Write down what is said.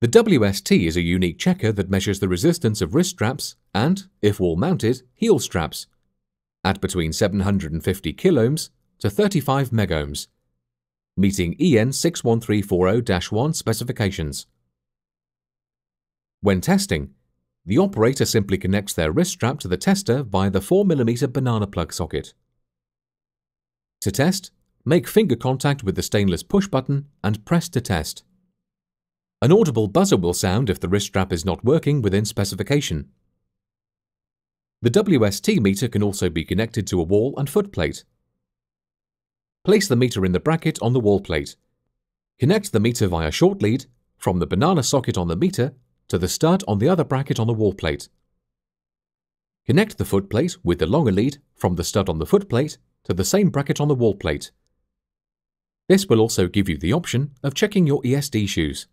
The WST is a unique checker that measures the resistance of wrist straps and, if wall-mounted, heel straps at between 750 kiloohms to 35 megohms, meeting EN 61340-1 specifications. When testing, the operator simply connects their wrist strap to the tester via the 4mm banana plug socket. To test, make finger contact with the stainless push button and press to test. An audible buzzer will sound if the wrist strap is not working within specification. The WST meter can also be connected to a wall and foot plate. Place the meter in the bracket on the wall plate. Connect the meter via short lead from the banana socket on the meter to the stud on the other bracket on the wall plate. Connect the foot plate with the longer lead from the stud on the foot plate to the same bracket on the wall plate. This will also give you the option of checking your ESD shoes.